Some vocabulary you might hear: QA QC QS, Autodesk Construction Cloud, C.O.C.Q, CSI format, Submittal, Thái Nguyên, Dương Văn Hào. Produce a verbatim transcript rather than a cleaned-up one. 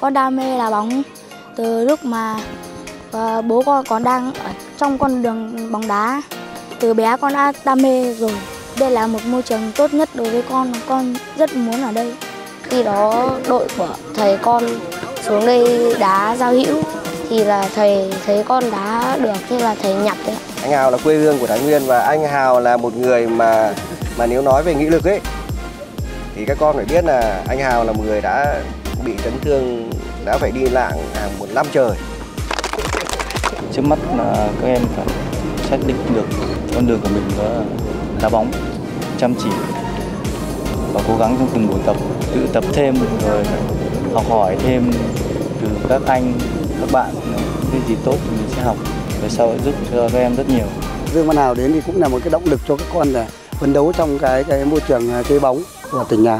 Con đam mê là bóng từ lúc mà và bố con còn đang ở trong con đường bóng đá. Từ bé con đã đam mê rồi. Đây là một môi trường tốt nhất đối với con, con rất muốn ở đây. Khi đó đội của thầy con xuống đây đá giao hữu thì là thầy thấy con đá được nên là thầy nhặt đấy. Anh Hào là quê hương của Thái Nguyên và anh Hào là một người mà mà nếu nói về nghị lực ấy thì các con phải biết là anh Hào là một người đã bị chấn thương, đã phải đi lạng hàng một năm trời. Trước mắt là các em phải xác định được con đường của mình đó là đá bóng, chăm chỉ và cố gắng trong từng buổi tập, tự tập thêm rồi học hỏi thêm từ các anh, các bạn. Cái gì tốt mình sẽ học, rồi sau giúp cho các em rất nhiều. Dương Văn Hào đến thì cũng là một cái động lực cho các con là phấn đấu trong cái cái môi trường chơi bóng của tỉnh nhà.